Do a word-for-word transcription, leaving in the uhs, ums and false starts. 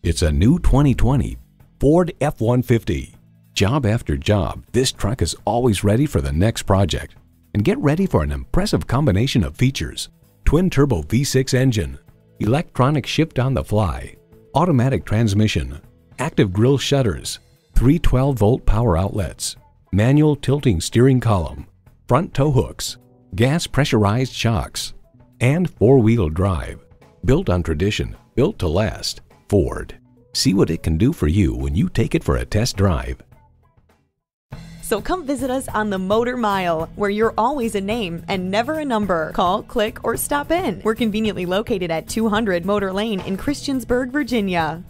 It's a new twenty twenty Ford F one fifty. Job after job, this truck is always ready for the next project. And get ready for an impressive combination of features: twin-turbo V six engine, electronic shift on the fly, automatic transmission, active grille shutters, three twelve volt power outlets, manual tilting steering column, front tow hooks, gas pressurized shocks, and four-wheel drive. Built on tradition, built to last. Ford. See what it can do for you when you take it for a test drive. So come visit us on the Motor Mile, where you're always a name and never a number. Call, click, or stop in. We're conveniently located at two hundred Motor Lane in Christiansburg, Virginia.